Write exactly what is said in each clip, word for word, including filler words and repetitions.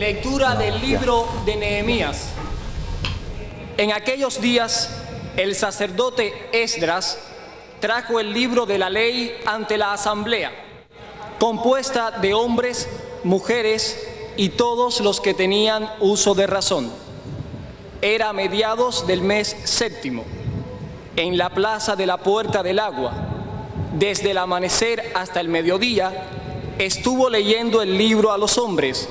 Lectura del libro de Nehemías. En aquellos días, el sacerdote Esdras trajo el libro de la ley ante la asamblea, compuesta de hombres, mujeres y todos los que tenían uso de razón. Era a mediados del mes séptimo, en la plaza de la Puerta del Agua. Desde el amanecer hasta el mediodía, estuvo leyendo el libro a los hombres,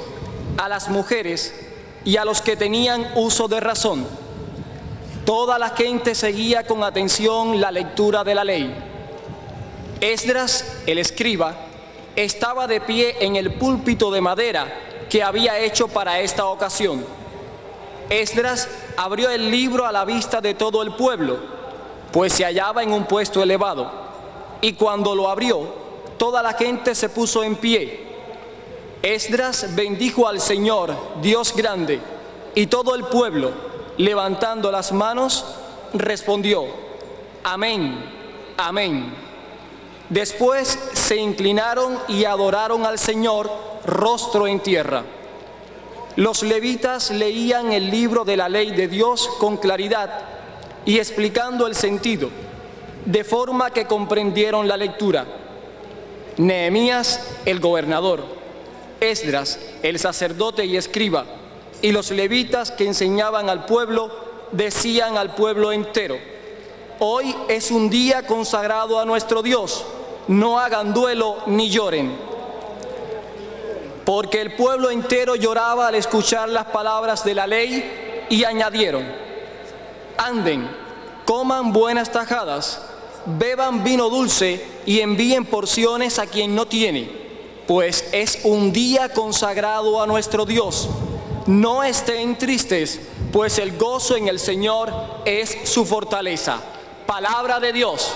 a las mujeres y a los que tenían uso de razón. Toda la gente seguía con atención la lectura de la ley. Esdras, el escriba, estaba de pie en el púlpito de madera que había hecho para esta ocasión. Esdras abrió el libro a la vista de todo el pueblo, pues se hallaba en un puesto elevado, y cuando lo abrió, toda la gente se puso en pie. Esdras bendijo al Señor, Dios grande, y todo el pueblo, levantando las manos, respondió: Amén, amén. Después se inclinaron y adoraron al Señor, rostro en tierra. Los levitas leían el libro de la ley de Dios con claridad y explicando el sentido, de forma que comprendieron la lectura. Nehemías, el gobernador, Esdras, el sacerdote y escriba, y los levitas que enseñaban al pueblo, decían al pueblo entero: Hoy es un día consagrado a nuestro Dios, no hagan duelo ni lloren. Porque el pueblo entero lloraba al escuchar las palabras de la ley, y añadieron: Anden, coman buenas tajadas, beban vino dulce y envíen porciones a quien no tiene, pues es un día consagrado a nuestro Dios. No estén tristes, pues el gozo en el Señor es su fortaleza. Palabra de Dios.